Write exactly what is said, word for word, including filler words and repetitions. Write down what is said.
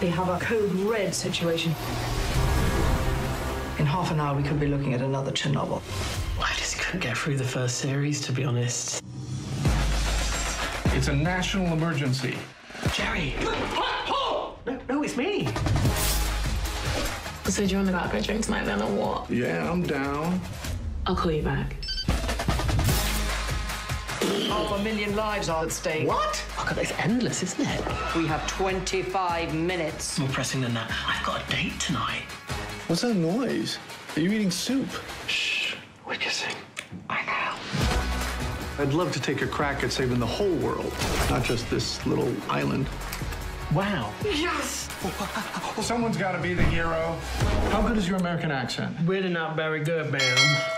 They have a code red situation. In half an hour, we could be looking at another Chernobyl. I just couldn't get through the first series, to be honest. It's a national emergency. Jerry! Paul! No, no, it's me! So do you want to go drink tonight then, or what? Yeah, I'm down. I'll call you back. Half a million lives are at stake. What? Oh, God, that's endless, isn't it? We have twenty-five minutes. More pressing than that. I've got a date tonight. What's that noise? Are you eating soup? Shh, we're kissing. I know. I'd love to take a crack at saving the whole world, not just this little island. Wow. Yes! Someone's got to be the hero. How good is your American accent? Really not very good, ma'am.